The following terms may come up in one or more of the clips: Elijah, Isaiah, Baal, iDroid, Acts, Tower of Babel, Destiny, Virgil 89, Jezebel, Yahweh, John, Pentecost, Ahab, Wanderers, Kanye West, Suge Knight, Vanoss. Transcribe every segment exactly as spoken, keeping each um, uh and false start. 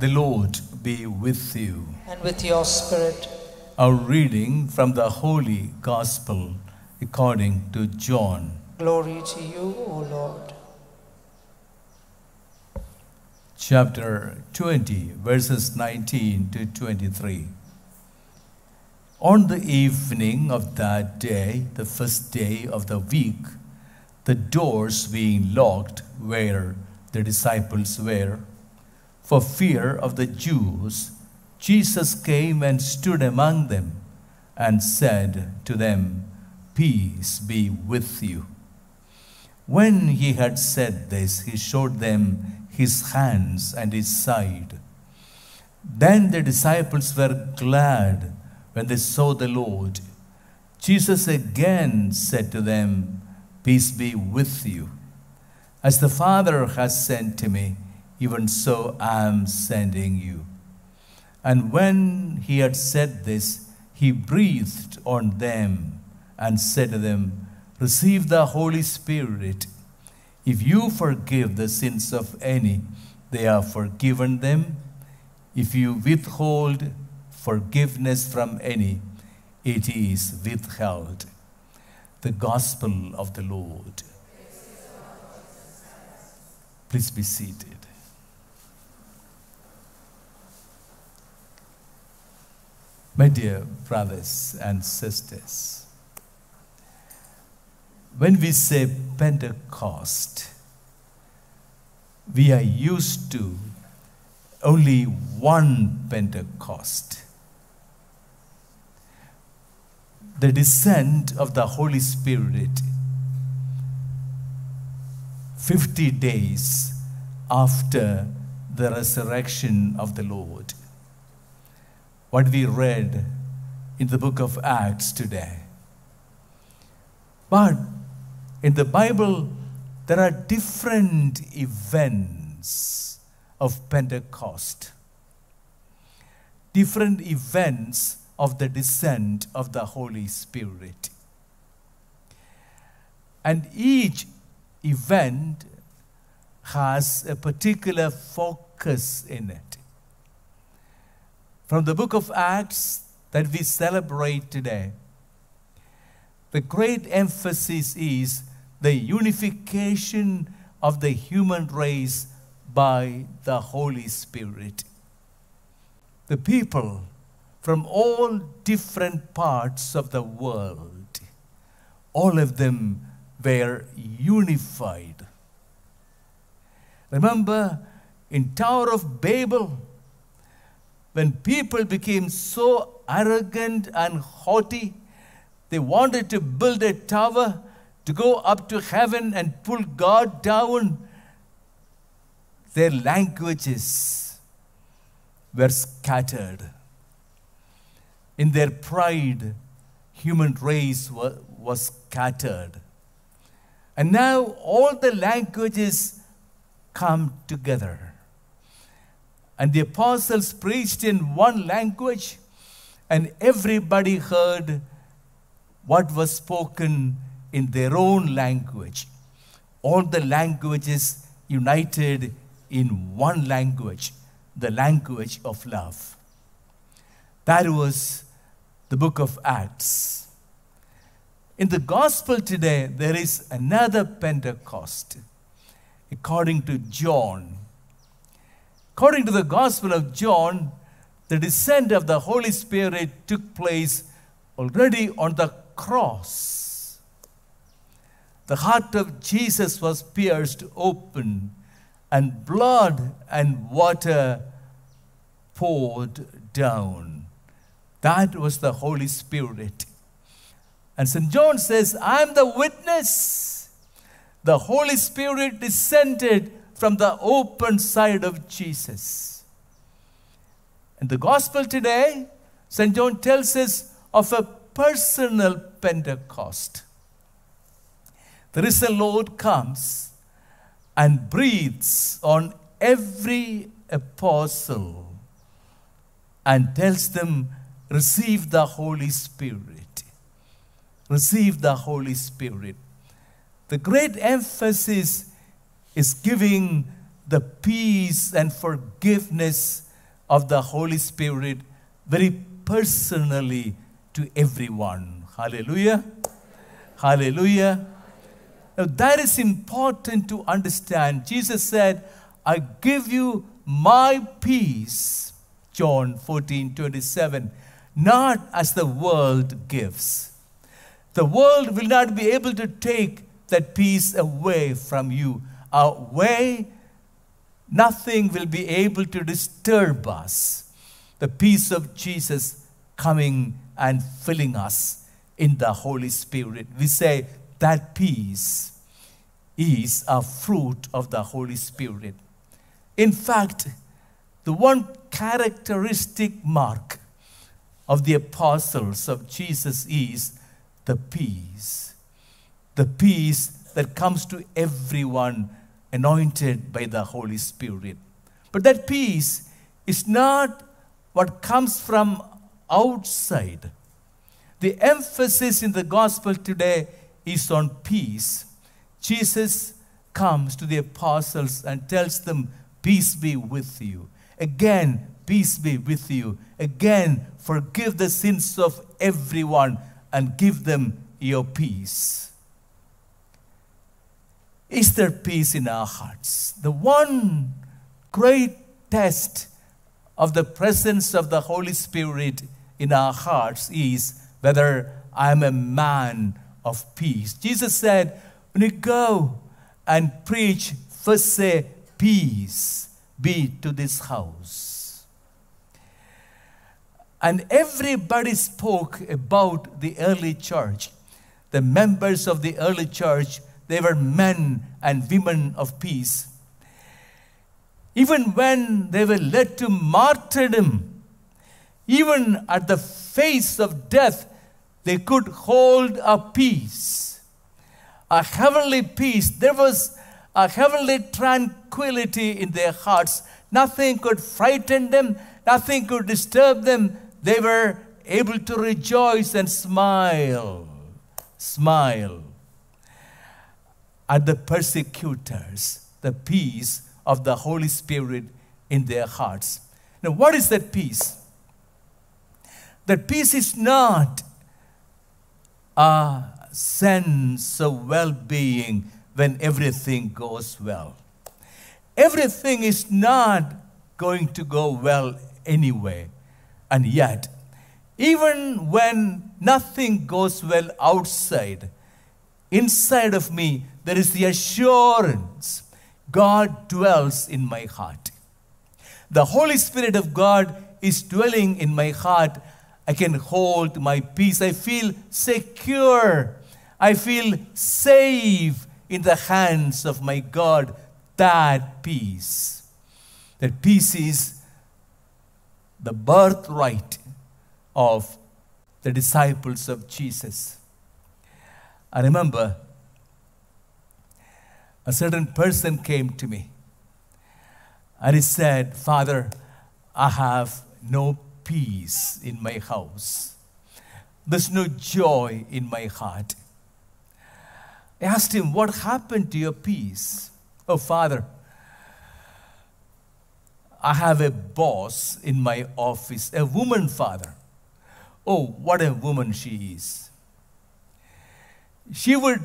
The Lord be with you. And with your spirit. A reading from the Holy Gospel according to John. Glory to you, O Lord. Chapter twenty, verses nineteen to twenty-three. On the evening of that day, the first day of the week, the doors being locked where the disciples were, for fear of the Jews, Jesus came and stood among them and said to them, "Peace be with you." When he had said this, he showed them his hands and his side. Then the disciples were glad when they saw the Lord. Jesus again said to them, "Peace be with you. As the Father has sent to me, even so I am sending you." And when he had said this, he breathed on them and said to them, "Receive the Holy Spirit. If you forgive the sins of any, they are forgiven them. If you withhold forgiveness from any, it is withheld." The Gospel of the Lord. Please be seated. My dear brothers and sisters, when we say Pentecost, we are used to only one Pentecost, the descent of the Holy Spirit fifty days after the resurrection of the Lord. What we read in the book of Acts today. But in the Bible, there are different events of Pentecost, different events of the descent of the Holy Spirit. And each event has a particular focus in it. From the book of Acts that we celebrate today, the great emphasis is the unification of the human race by the Holy Spirit. The people from all different parts of the world, all of them were unified. Remember, in Tower of Babel, when people became so arrogant and haughty, they wanted to build a tower to go up to heaven and pull God down. Their languages were scattered. In their pride, human race was scattered. And now all the languages come together. And the apostles preached in one language, and everybody heard what was spoken in their own language. All the languages united in one language, the language of love. That was the book of Acts. In the gospel today, there is another Pentecost, according to John. According to the Gospel of John, the descent of the Holy Spirit took place already on the cross. The heart of Jesus was pierced open, and blood and water poured down. That was the Holy Spirit. And Saint John says, "I am the witness. The Holy Spirit descended from the open side of Jesus." In the gospel today, Saint John tells us of a personal Pentecost. There is a Lord comes and breathes on every apostle and tells them, "Receive the Holy Spirit. Receive the Holy Spirit." The great emphasis is giving the peace and forgiveness of the Holy Spirit very personally to everyone. Hallelujah. Hallelujah. Now that is important to understand. Jesus said, I give you my peace, John fourteen twenty-seven, not as the world gives. The world will not be able to take that peace away from you. Away, nothing will be able to disturb us. The peace of Jesus coming and filling us in the Holy Spirit. We say that peace is a fruit of the Holy Spirit. In fact, the one characteristic mark of the apostles of Jesus is the peace. The peace that comes to everyone anointed by the Holy Spirit. But that peace is not what comes from outside. The emphasis in the gospel today is on peace. Jesus comes to the apostles and tells them, peace be with you. Again, peace be with you. Again, forgive the sins of everyone and give them your peace. Is there peace in our hearts? The one great test of the presence of the Holy Spirit in our hearts is whether I am a man of peace. Jesus said, when you go and preach, first say, peace be to this house. And everybody spoke about the early church. The members of the early church, they were men and women of peace. Even when they were led to martyrdom, even at the face of death, they could hold a peace, a heavenly peace. There was a heavenly tranquility in their hearts. Nothing could frighten them. Nothing could disturb them. They were able to rejoice and smile, smile at the persecutors, the peace of the Holy Spirit in their hearts. Now, what is that peace? That peace is not a sense of well-being when everything goes well. Everything is not going to go well anyway. And yet, even when nothing goes well outside, inside of me, there is the assurance God dwells in my heart. The Holy Spirit of God is dwelling in my heart. I can hold my peace. I feel secure. I feel safe in the hands of my God. That peace. That peace is the birthright of the disciples of Jesus. I remember a certain person came to me and he said, Father, I have no peace in my house. There's no joy in my heart. I asked him, what happened to your peace? Oh, Father, I have a boss in my office, a woman, Father. Oh, what a woman she is. She would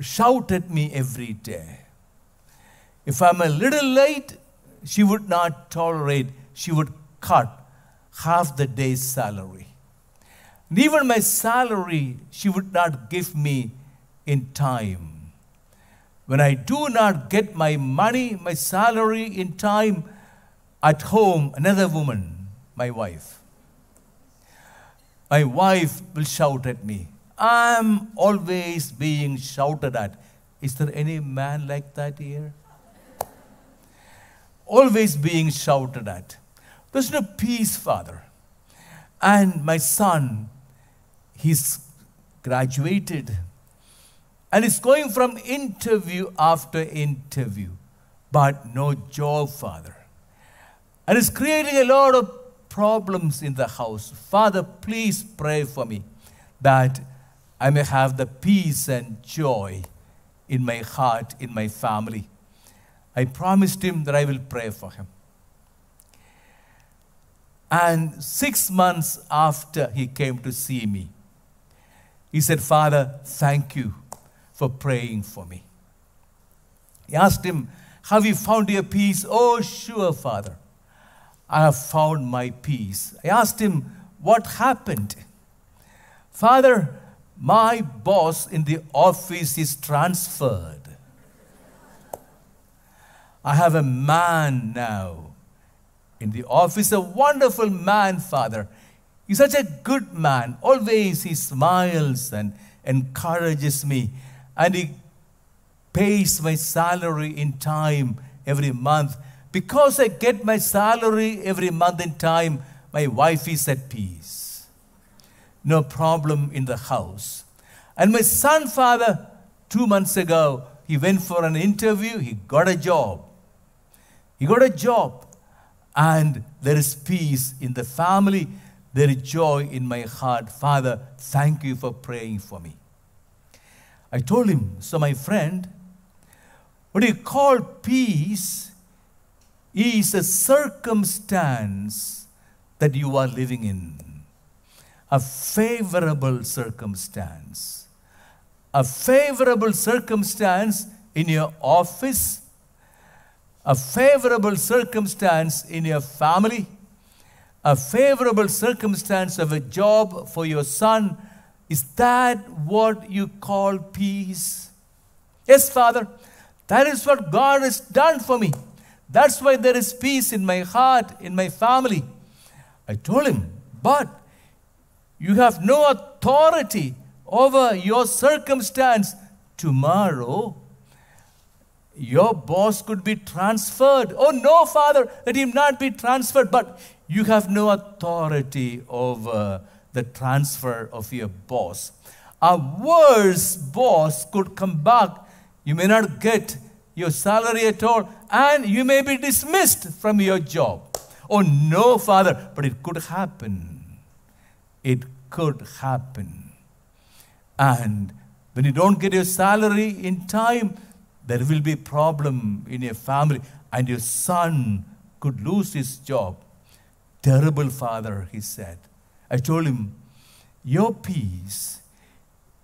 shout at me every day. If I'm a little late, she would not tolerate. She would cut half the day's salary. And even my salary, she would not give me in time. When I do not get my money, my salary in time, at home, another woman, my wife. My wife will shout at me. I'm always being shouted at. Is there any man like that here? Always being shouted at. There's no peace, Father. And my son, he's graduated. And he's going from interview after interview. But no job, Father. And it's creating a lot of problems in the house. Father, please pray for me that I may have the peace and joy in my heart, in my family. I promised him that I will pray for him. And six months after he came to see me, he said, "Father, thank you for praying for me." He asked him, "Have you found your peace?" "Oh, sure, Father. I have found my peace." I asked him, "What happened?" "Father, my boss in the office is transferred. I have a man now in the office, a wonderful man, Father. He's such a good man. Always he smiles and encourages me. And he pays my salary in time every month. Because I get my salary every month in time, my wife is at peace. No problem in the house. And my son, Father, two months ago, he went for an interview. He got a job. He got a job. And there is peace in the family. There is joy in my heart. Father, thank you for praying for me." I told him, "So my friend, what you call peace is a circumstance that you are living in. A favorable circumstance. A favorable circumstance in your office. A favorable circumstance in your family. A favorable circumstance of a job for your son. Is that what you call peace?" "Yes, Father. That is what God has done for me. That's why there is peace in my heart, in my family." I told him, "But you have no authority over your circumstance. Tomorrow, your boss could be transferred." "Oh, no, Father, let him not be transferred." "But you have no authority over the transfer of your boss. A worse boss could come back. You may not get your salary at all, and you may be dismissed from your job." "Oh, no, Father, but it could happen. It could happen. And when you don't get your salary in time, there will be a problem in your family, and your son could lose his job." "Terrible, Father," he said. I told him, "Your peace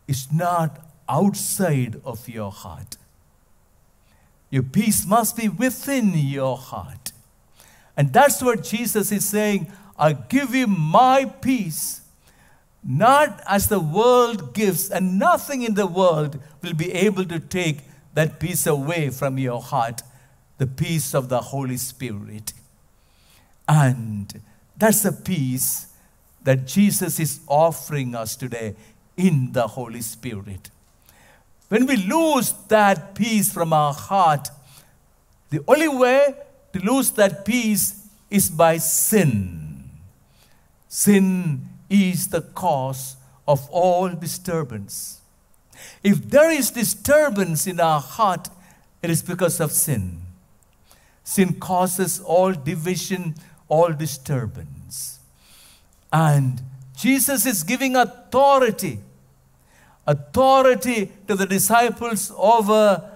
is not outside of your heart. Your peace must be within your heart. And that's what Jesus is saying. I give you my peace, not as the world gives, and nothing in the world will be able to take that peace away from your heart, the peace of the Holy Spirit." And that's the peace that Jesus is offering us today in the Holy Spirit. When we lose that peace from our heart, the only way to lose that peace is by sin. Sin is the cause of all disturbance. If there is disturbance in our heart, it is because of sin. Sin causes all division, all disturbance. And Jesus is giving authority, authority to the disciples over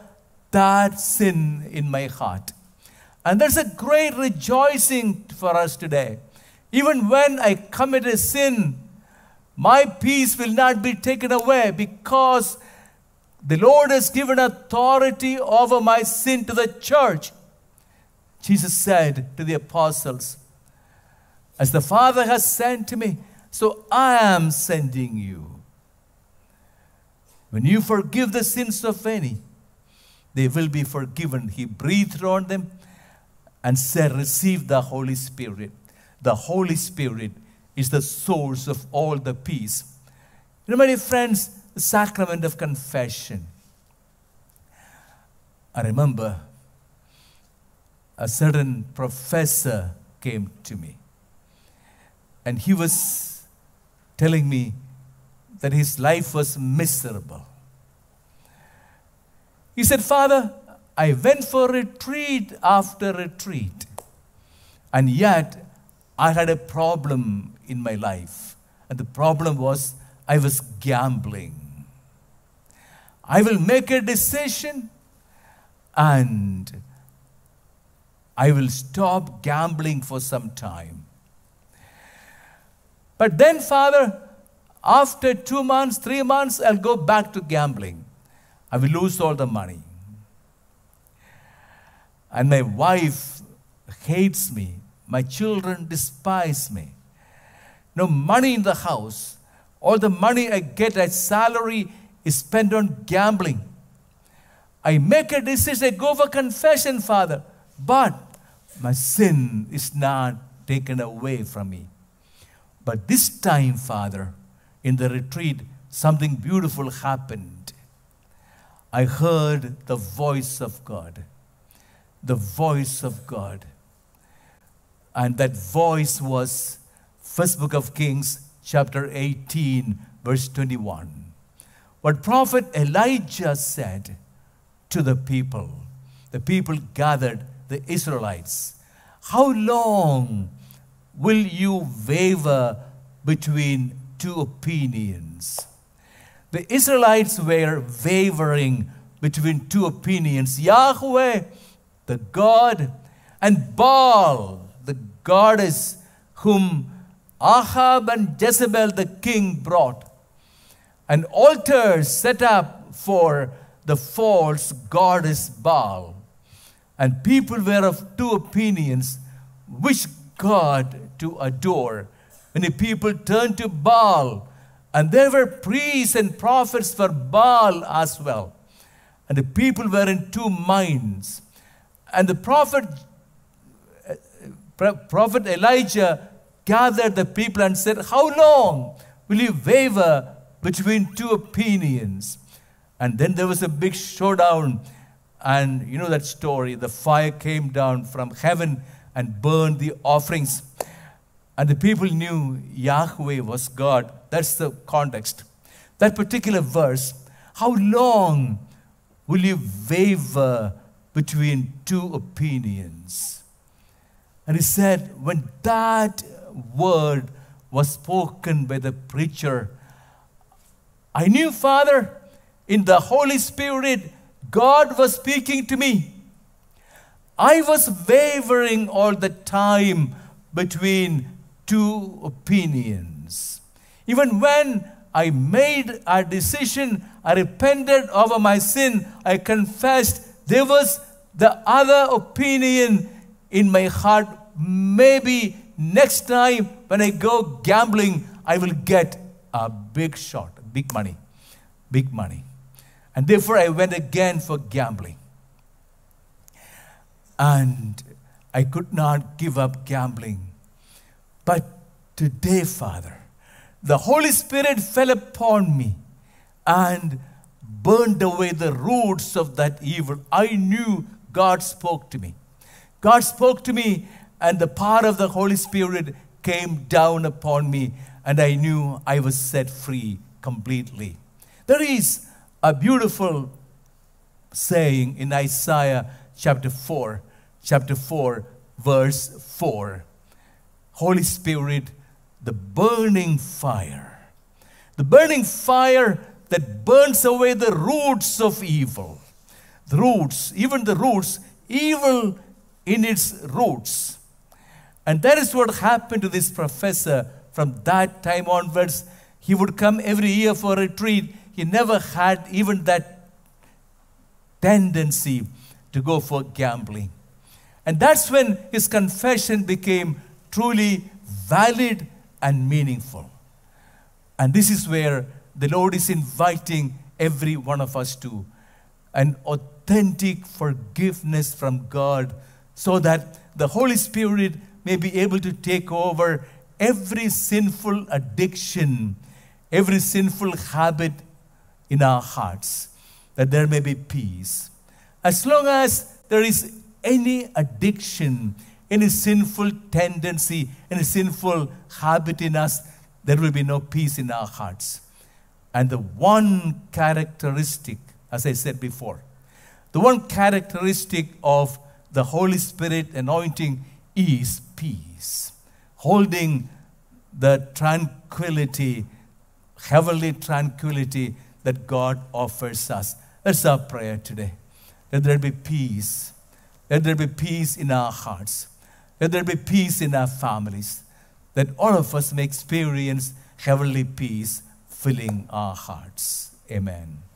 that sin in my heart. And there's a great rejoicing for us today. Even when I commit a sin, my peace will not be taken away, because the Lord has given authority over my sin to the church. Jesus said to the apostles, "As the Father has sent me, so I am sending you. When you forgive the sins of any, they will be forgiven." He breathed on them and said, "Receive the Holy Spirit." The Holy Spirit is the source of all the peace. You know, my friends, the sacrament of confession. I remember a certain professor came to me. And he was telling me that his life was miserable. He said, "Father, I went for retreat after retreat, and yet I had a problem in my life. And the problem was I was gambling. I will make a decision, and I will stop gambling for some time. But then, Father, after two months, three months, I'll go back to gambling. I will lose all the money. And my wife hates me. My children despise me. No money in the house. All the money I get as salary is spent on gambling. I make a decision, I go for confession, Father. But my sin is not taken away from me. But this time, Father, in the retreat, something beautiful happened. I heard the voice of God. The voice of God. And that voice was First Book of Kings, chapter eighteen, verse twenty-one. What Prophet Elijah said to the people, the people gathered, the Israelites, how long will you waver between two opinions? The Israelites were wavering between two opinions, Yahweh, the God, and Baal, the goddess whom Ahab and Jezebel, the king, brought. An altar set up for the false goddess Baal. And people were of two opinions, which God to adore. Many people turned to Baal, and there were priests and prophets for Baal as well. And the people were in two minds. And the prophet, prophet Elijah gathered the people and said, how long will you waver between two opinions? And then there was a big showdown. And you know that story. The fire came down from heaven and burned the offerings. And the people knew Yahweh was God. That's the context. That particular verse, how long will you waver between two opinions? And he said, when that word was spoken by the preacher, I knew, Father, in the Holy Spirit, God was speaking to me. I was wavering all the time between two opinions. Even when I made a decision, I repented over my sin, I confessed, there was the other opinion in my heart. Maybe next time when I go gambling, I will get a big shot, big money, big money. And therefore, I went again for gambling. And I could not give up gambling. But today, Father, the Holy Spirit fell upon me and burned away the roots of that evil. I knew God spoke to me. God spoke to me, and the power of the Holy Spirit came down upon me, and I knew I was set free completely. There is a beautiful saying in Isaiah chapter four, chapter four, verse four. Holy Spirit, the burning fire. The burning fire that burns away the roots of evil. The roots, even the roots, evil in its roots. And that is what happened to this professor. From that time onwards, he would come every year for a retreat. He never had even that tendency to go for gambling. And that's when his confession became truly valid and meaningful. And this is where the Lord is inviting every one of us to an authentic forgiveness from God, so that the Holy Spirit may be able to take over every sinful addiction, every sinful habit in our hearts, that there may be peace. As long as there is any addiction, any sinful tendency, any sinful habit in us, there will be no peace in our hearts. And the one characteristic, as I said before, the one characteristic of the Holy Spirit anointing is peace, holding the tranquility, heavenly tranquility that God offers us. That's our prayer today. Let there be peace. Let there be peace in our hearts. Let there be peace in our families. that all of us may experience heavenly peace filling our hearts. Amen.